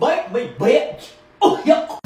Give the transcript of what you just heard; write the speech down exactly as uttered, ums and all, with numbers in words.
break me bitch. Oh yeah.